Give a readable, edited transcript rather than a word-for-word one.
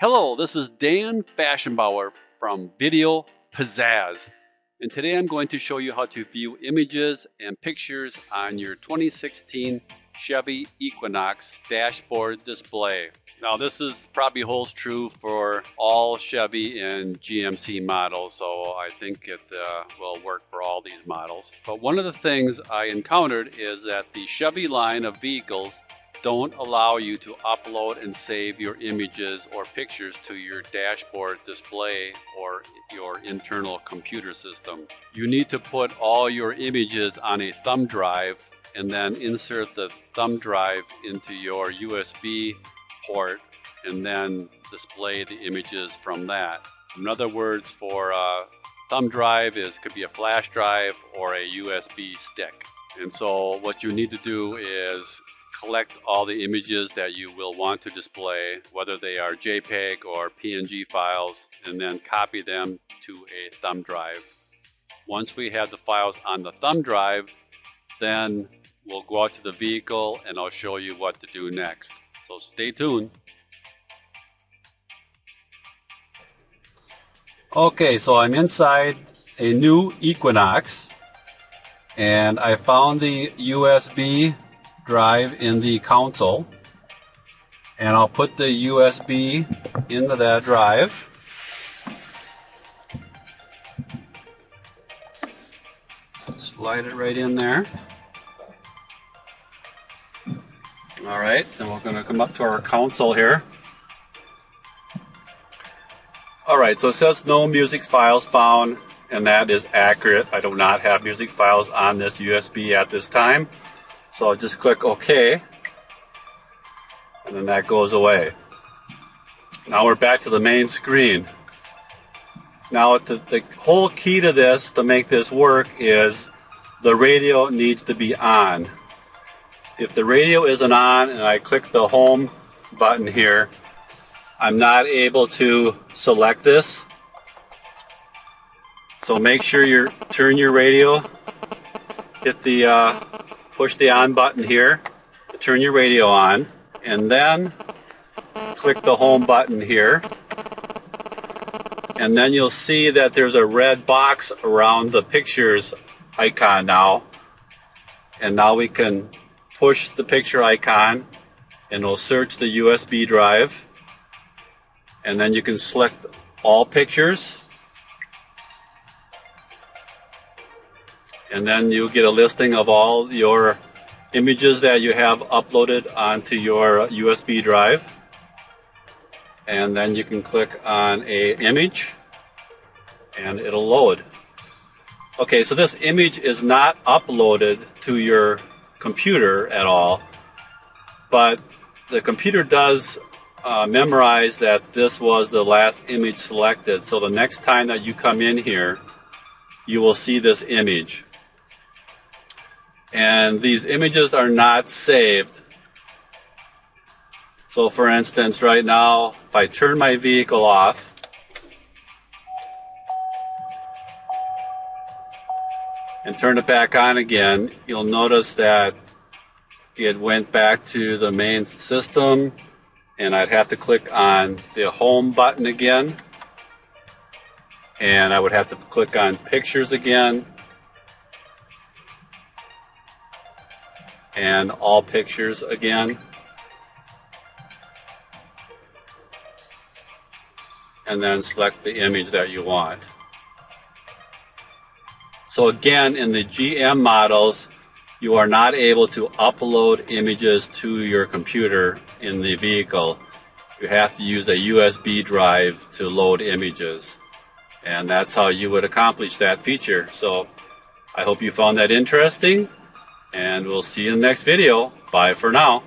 Hello, this is Dan Faschingbauer from Video Pizzazz, and today I'm going to show you how to view images and pictures on your 2016 Chevy Equinox dashboard display. Now this is probably holds true for all Chevy and GMC models, so I think it will work for all these models. But one of the things I encountered is that the Chevy line of vehicles don't allow you to upload and save your images or pictures to your dashboard display or your internal computer system. You need to put all your images on a thumb drive and then insert the thumb drive into your USB port and then display the images from that. In other words, for a thumb drive, it could be a flash drive or a USB stick. And so what you need to do is collect all the images that you will want to display, whether they are JPEG or PNG files, and then copy them to a thumb drive. Once we have the files on the thumb drive, then we'll go out to the vehicle and I'll show you what to do next. So stay tuned. Okay, so I'm inside a new Equinox and I found the USB drive in the console, and I'll put the USB into that drive, slide it right in there. Alright, then we're going to come up to our console here. Alright, so it says no music files found, and that is accurate. I do not have music files on this USB at this time. So I'll just click OK, and then that goes away. Now we're back to the main screen. Now the whole key to this, to make this work, is the radio needs to be on. If the radio isn't on and I click the home button here, I'm not able to select this. So make sure you turn your radio, hit the push the on button here to turn your radio on, and then click the home button here, and then you'll see that there's a red box around the pictures icon now, and now we can push the picture icon and it'll search the USB drive, and then you can select all pictures, and then you get a listing of all your images that you have uploaded onto your USB drive. And then you can click on a image and it'll load. Okay, so this image is not uploaded to your computer at all, but the computer does memorize that this was the last image selected. So the next time that you come in here, you will see this image. And these images are not saved. So for instance, right now, if I turn my vehicle off, and turn it back on again, you'll notice that it went back to the main system, and I'd have to click on the home button again, and I would have to click on pictures again, and all pictures again, and then select the image that you want. So again, in the GM models, you are not able to upload images to your computer in the vehicle. You have to use a USB drive to load images, and that's how you would accomplish that feature. So I hope you found that interesting, and we'll see you in the next video. Bye for now.